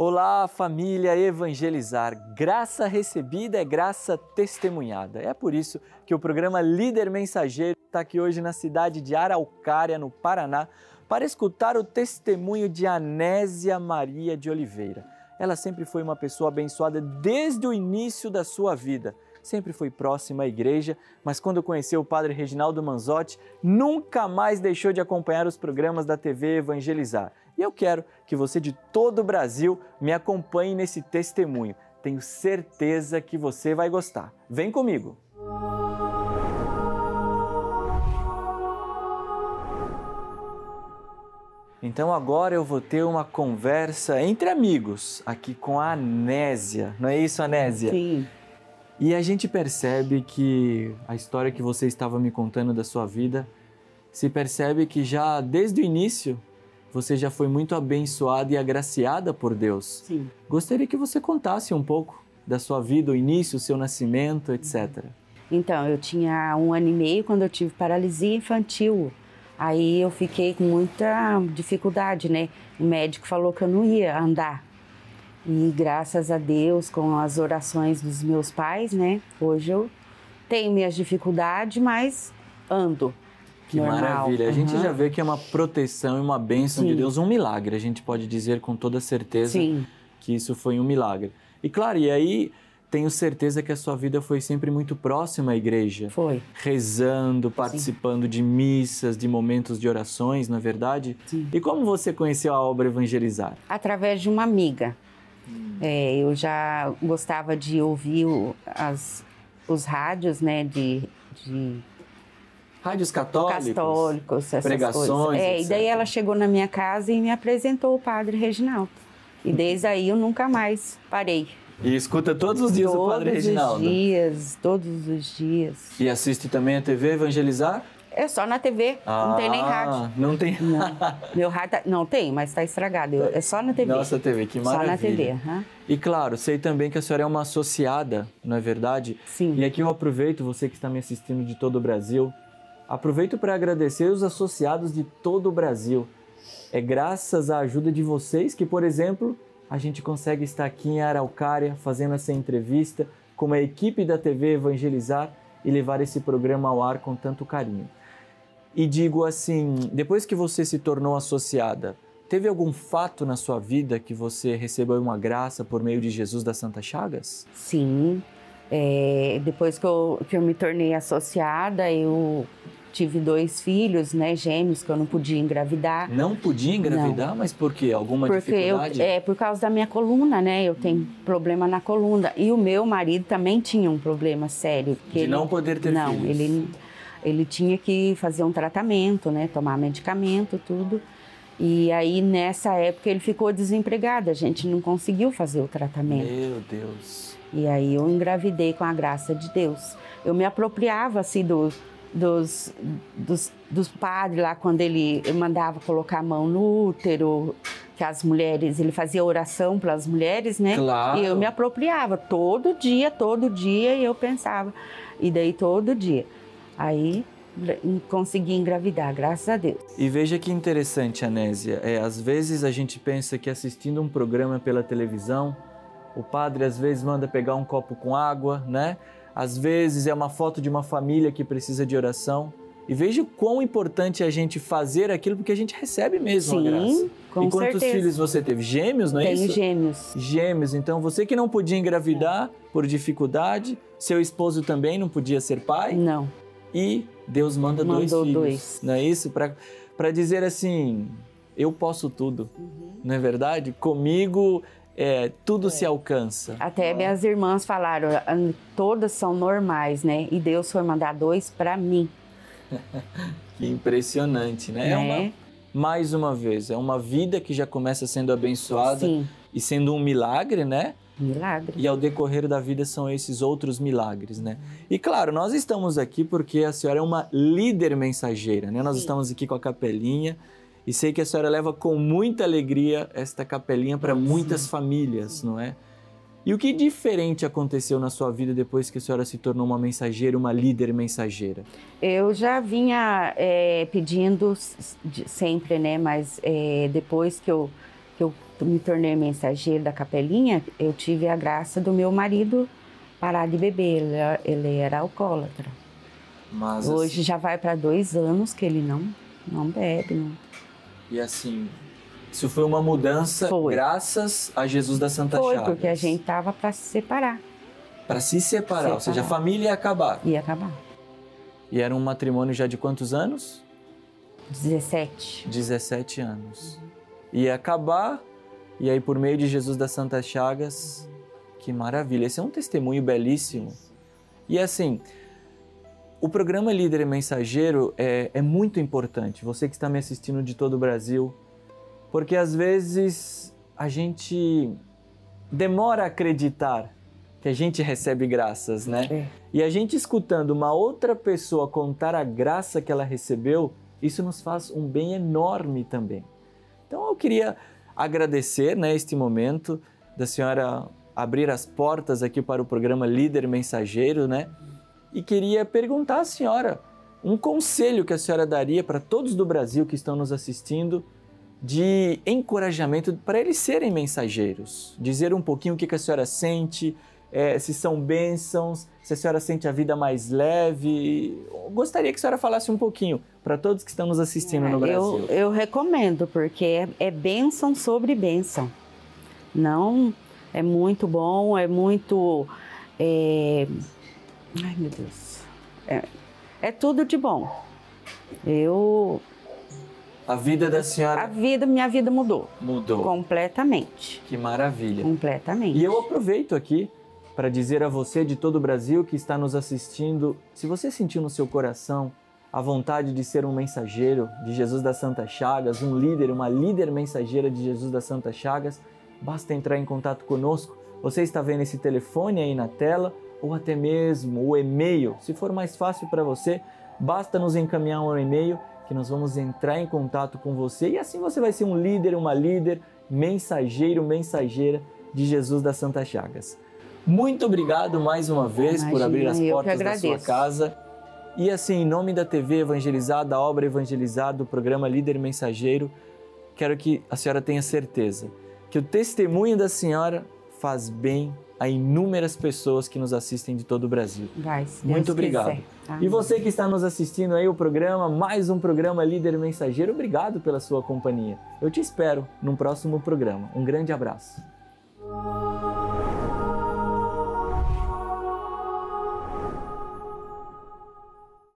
Olá, família Evangelizar. Graça recebida é graça testemunhada. É por isso que o programa Líder Mensageiro está aqui hoje na cidade de Araucária, no Paraná, para escutar o testemunho de Anésia Maria de Oliveira. Ela sempre foi uma pessoa abençoada desde o início da sua vida. Sempre foi próxima à igreja, mas quando conheceu o Padre Reginaldo Manzotti, nunca mais deixou de acompanhar os programas da TV Evangelizar. E eu quero que você de todo o Brasil me acompanhe nesse testemunho. Tenho certeza que você vai gostar. Vem comigo! Então agora eu vou ter uma conversa entre amigos aqui com a Anésia. Não é isso, Anésia? Sim. E a gente percebe que a história que você estava me contando da sua vida, se percebe que já desde o início você já foi muito abençoada e agraciada por Deus. Sim. Gostaria que você contasse um pouco da sua vida, o início, o seu nascimento, etc. Então, eu tinha 1 ano e meio quando eu tive paralisia infantil. Aí eu fiquei com muita dificuldade, né? O médico falou que eu não ia andar. E graças a Deus, com as orações dos meus pais, né? Hoje eu tenho minhas dificuldades, mas ando. Que normal. Maravilha! Uhum. A gente já vê que é uma proteção e uma bênção Sim. de Deus, um milagre. A gente pode dizer com toda certeza Sim. que isso foi um milagre. E claro, e aí tenho certeza que a sua vida foi sempre muito próxima à igreja. Foi. Rezando, participando Sim. de missas, de momentos de orações, na verdade. Sim. E como você conheceu a obra Evangelizar? Através de uma amiga. É, eu já gostava de ouvir os rádios, né, de rádios católicos, essas pregações, coisas. É, e daí ela chegou na minha casa e me apresentou o Padre Reginaldo. E desde aí eu nunca mais parei. E escuta todos os dias o Padre Reginaldo? Todos os dias. E assiste também a TV Evangelizar? É só na TV, não tem nem rádio. Não tem? Não. Meu rádio não tem, mas está estragado. É só na TV. Nossa, TV, que maravilha. Só na TV. Uhum. E claro, sei também que a senhora é uma associada, não é verdade? Sim. E aqui eu aproveito, você que está me assistindo de todo o Brasil, aproveito para agradecer os associados de todo o Brasil. É graças à ajuda de vocês que, por exemplo, a gente consegue estar aqui em Araucária fazendo essa entrevista com a equipe da TV Evangelizar e levar esse programa ao ar com tanto carinho. E digo assim, depois que você se tornou associada, teve algum fato na sua vida que você recebeu uma graça por meio de Jesus da Santa Chagas? Sim, depois que eu me tornei associada, eu tive 2 filhos, né, gêmeos, que eu não podia engravidar. Não podia engravidar? Não. Mas por quê? Alguma dificuldade? Por causa da minha coluna, né, eu tenho problema na coluna. E o meu marido também tinha um problema sério. De ele, não poder ter filhos? Não, ele tinha que fazer um tratamento, né, tomar medicamento, tudo. E aí, nessa época, ele ficou desempregado, a gente não conseguiu fazer o tratamento. Meu Deus! E aí eu engravidei com a graça de Deus. Eu me apropriava, assim, dos padres lá, quando ele mandava colocar a mão no útero, que as mulheres, ele fazia oração para as mulheres, né? Claro. E eu me apropriava todo dia, e eu pensava. E daí, todo dia. Aí consegui engravidar, graças a Deus. E veja que interessante, Anésia, às vezes a gente pensa que assistindo um programa pela televisão, o padre às vezes manda pegar um copo com água, né? Às vezes é uma foto de uma família que precisa de oração. E veja o quão importante é a gente fazer aquilo, porque a gente recebe mesmo Sim, a graça. Sim, com certeza. E quantos filhos você teve? Gêmeos, não é isso? Tenho gêmeos. Gêmeos. Então, você que não podia engravidar por dificuldade, seu esposo também não podia ser pai? Não. E Deus manda 2 filhos, não é isso? Para dizer assim, eu posso tudo, uhum. não é verdade? Comigo tudo se alcança. Até minhas irmãs falaram, todas são normais, né? E Deus foi mandar 2 para mim. Que impressionante, né? Mais uma vez, é uma vida que já começa sendo abençoada Sim. e sendo um milagre, né? Milagre. E ao decorrer da vida são esses outros milagres, né? E claro, nós estamos aqui porque a senhora é uma líder mensageira, né? Nós Sim. estamos aqui com a capelinha e sei que a senhora leva com muita alegria esta capelinha para muitas Sim. famílias, Sim. não é? E o que diferente aconteceu na sua vida depois que a senhora se tornou uma mensageira, uma líder mensageira? Eu já vinha pedindo sempre, né? Mas depois que eu que eu me tornei mensageira da capelinha, eu tive a graça do meu marido parar de beber, ele era alcoólatra. Mas, hoje assim, já vai para 2 anos que ele não bebe. Não. E assim, isso foi uma mudança graças a Jesus da Santa Chagas. Foi, porque a gente tava para se separar. Para se separar, ou seja, a família ia acabar. Ia acabar. E era um matrimônio já de quantos anos? 17. 17 anos. Ia acabar, e aí por meio de Jesus da Santa Chagas, que maravilha. Esse é um testemunho belíssimo. E assim, o programa Líder Mensageiro é muito importante. Você que está me assistindo de todo o Brasil, porque às vezes a gente demora a acreditar que a gente recebe graças, né? É. E a gente escutando uma outra pessoa contar a graça que ela recebeu, isso nos faz um bem enorme também. Então eu queria agradecer, né, este momento da senhora abrir as portas aqui para o programa Líder Mensageiro, né? E queria perguntar à senhora um conselho que a senhora daria para todos do Brasil que estão nos assistindo, de encorajamento para eles serem mensageiros. Dizer um pouquinho o que a senhora sente, se são bênçãos, se a senhora sente a vida mais leve. Eu gostaria que a senhora falasse um pouquinho para todos que estão nos assistindo no Brasil. Eu recomendo, porque é bênção sobre bênção. Não, é muito bom, é muito... Ai, meu Deus. É tudo de bom. A vida da senhora... Minha vida mudou. Mudou. Completamente. Que maravilha. Completamente. E eu aproveito aqui para dizer a você de todo o Brasil que está nos assistindo, se você sentiu no seu coração a vontade de ser um mensageiro de Jesus da Santa Chagas, um líder, uma líder mensageira de Jesus da Santa Chagas, basta entrar em contato conosco. Você está vendo esse telefone aí na tela, ou até mesmo o e-mail. Se for mais fácil para você, basta nos encaminhar um e-mail que nós vamos entrar em contato com você, e assim você vai ser um líder, uma líder, mensageiro, mensageira de Jesus da Santa Chagas. Muito obrigado mais uma vez por abrir as portas da sua casa. E assim, em nome da TV Evangelizar, da obra Evangelizar, do programa Líder Mensageiro, quero que a senhora tenha certeza que o testemunho da senhora faz bem a inúmeras pessoas que nos assistem de todo o Brasil. Muito obrigado. Tá? E você que está nos assistindo aí o programa, mais um programa Líder Mensageiro, obrigado pela sua companhia. Eu te espero num próximo programa. Um grande abraço.